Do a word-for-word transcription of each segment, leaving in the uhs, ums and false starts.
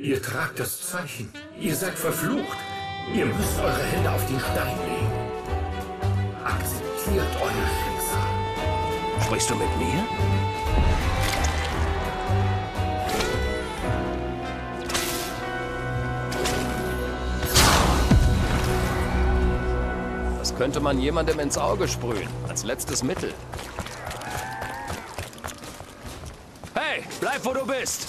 Ihr tragt das Zeichen. Ihr seid verflucht. Ihr müsst eure Hände auf den Stein legen. Akzeptiert euer Schicksal. Sprichst du mit mir? Das könnte man jemandem ins Auge sprühen, als letztes Mittel. Hey, bleib wo du bist!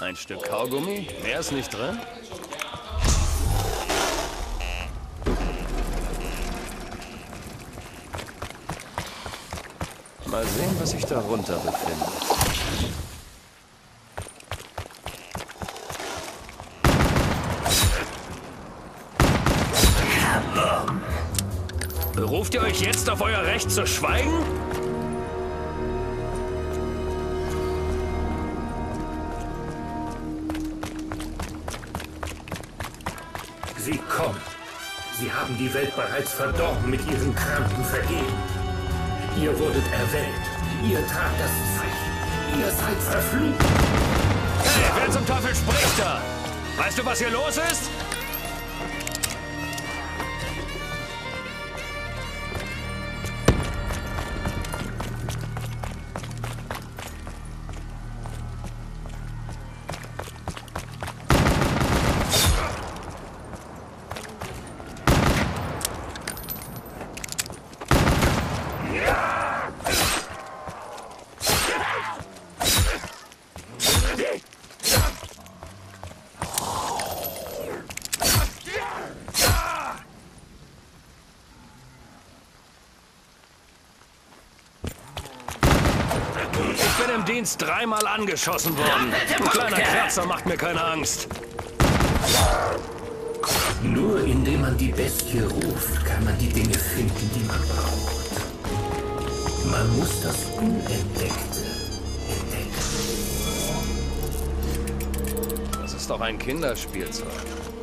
Ein Stück Kaugummi? Mehr ist nicht drin? Mal sehen, was sich darunter befindet. Beruft ihr euch jetzt auf euer Recht zu schweigen? Sie kommt. Sie haben die Welt bereits verdorben mit ihren kranken Vergehen. Ihr wurdet erwählt. Ihr tragt das Zeichen. Ihr seid verflucht. Hey, wer zum Teufel spricht da? Weißt du, was hier los ist? Ich bin im Dienst dreimal angeschossen worden. Du kleiner Kratzer macht mir keine Angst. Nur indem man die Bestie ruft, kann man die Dinge finden, die man braucht. Man muss das Unentdeckte entdecken. Das ist doch ein Kinderspielzeug.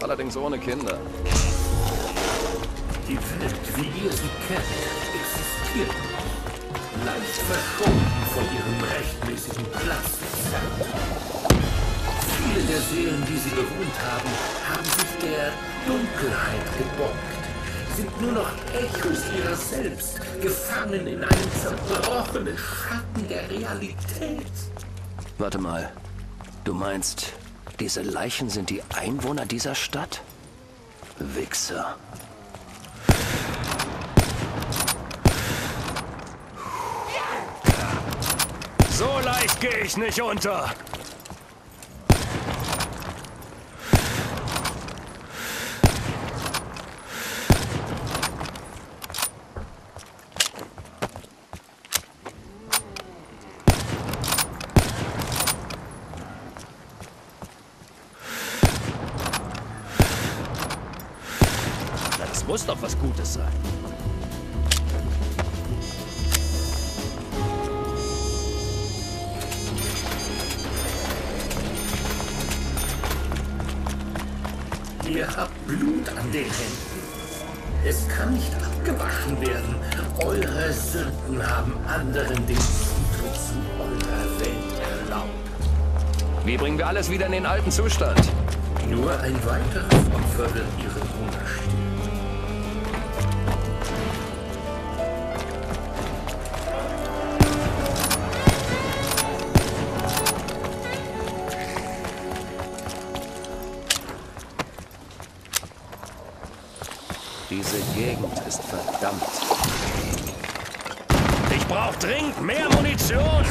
Allerdings ohne Kinder. Die Welt, wie ihr sie kennt, existiert nicht. Leicht verschwunden von ihrem rechtmäßigen Platz. Viele der Seelen, die sie bewohnt haben, haben sich der Dunkelheit gebeugt, sind nur noch Echos ihrer selbst, gefangen in einem zerbrochenen Schatten der Realität. Warte mal, du meinst, diese Leichen sind die Einwohner dieser Stadt? Wichser. So leicht gehe ich nicht unter! Na, das muss doch was Gutes sein. Ihr habt Blut an den Händen. Es kann nicht abgewaschen werden. Eure Sünden haben anderen den Zutritt zu eurer Welt erlaubt. Wie bringen wir alles wieder in den alten Zustand? Nur ein weiteres Opfer wird ihren Hunger stillen. Diese Gegend ist verdammt. Ich brauche dringend mehr Munition!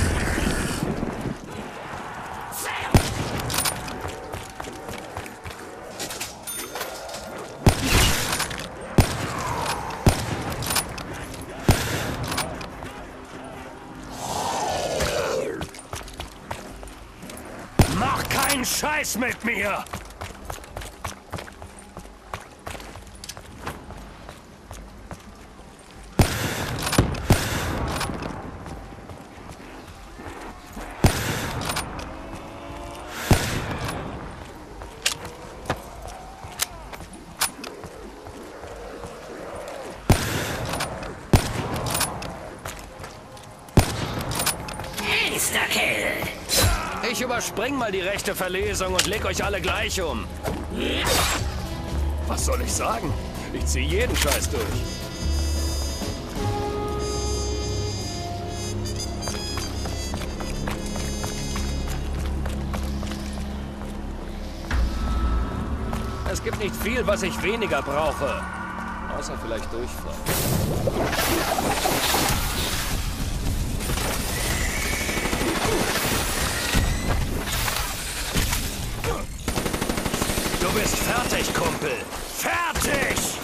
Mach keinen Scheiß mit mir! überspring mal die rechte Verlesung und leg euch alle gleich um. Was soll ich sagen? Ich zieh jeden Scheiß durch. Es gibt nicht viel, was ich weniger brauche. Außer vielleicht Durchfall. Du bist fertig, Kumpel. Fertig!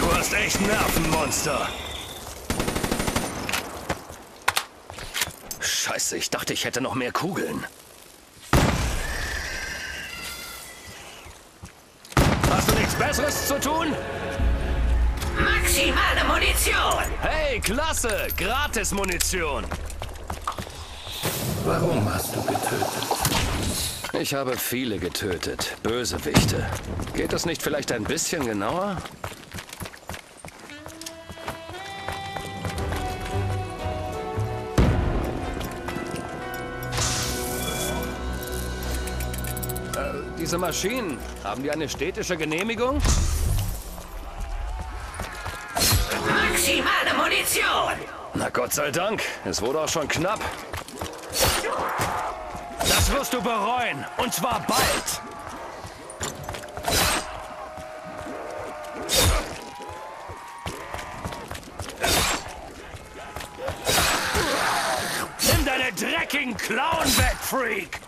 Du hast echt Nervenmonster. Scheiße, ich dachte, ich hätte noch mehr Kugeln. Hast du nichts Besseres zu tun? Maximale Munition! Hey, klasse! Gratis Munition! Warum hast du getötet? Ich habe viele getötet. Bösewichte. Geht das nicht vielleicht ein bisschen genauer? Diese Maschinen, haben die eine städtische Genehmigung? Maximale Munition! Na Gott sei Dank, es wurde auch schon knapp. Das wirst du bereuen, und zwar bald! Nimm deine dreckigen Klauen weg, Freak!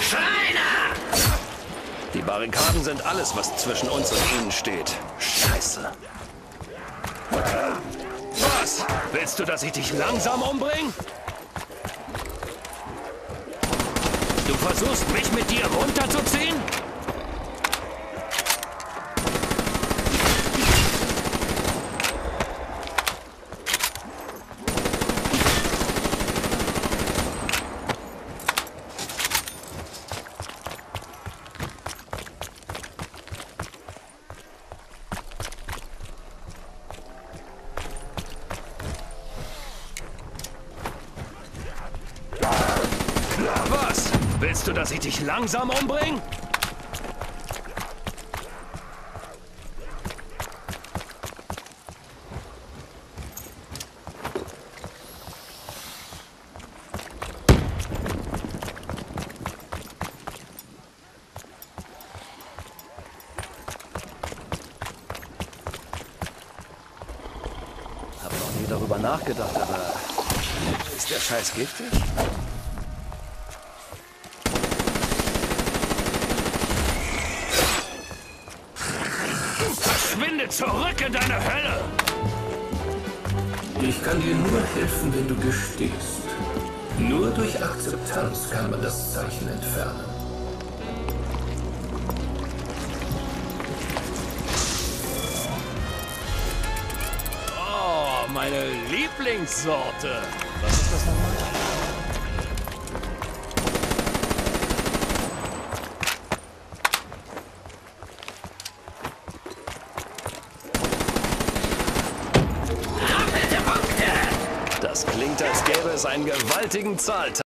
Schreiner! Die Barrikaden sind alles, was zwischen uns und ihnen steht. Scheiße. Was? Willst du, dass ich dich langsam umbringe? Du versuchst, mich mit dir runterzuziehen? Willst du, dass ich dich langsam umbringe? Hab noch nie darüber nachgedacht, aber ist der Scheiß giftig? Zurück in deine Hölle! Ich kann dir nur helfen, wenn du gestehst. Nur durch Akzeptanz kann man das Zeichen entfernen. Oh, meine Lieblingssorte! Was ist das nochmal? Klingt, als gäbe es einen gewaltigen Zahltag.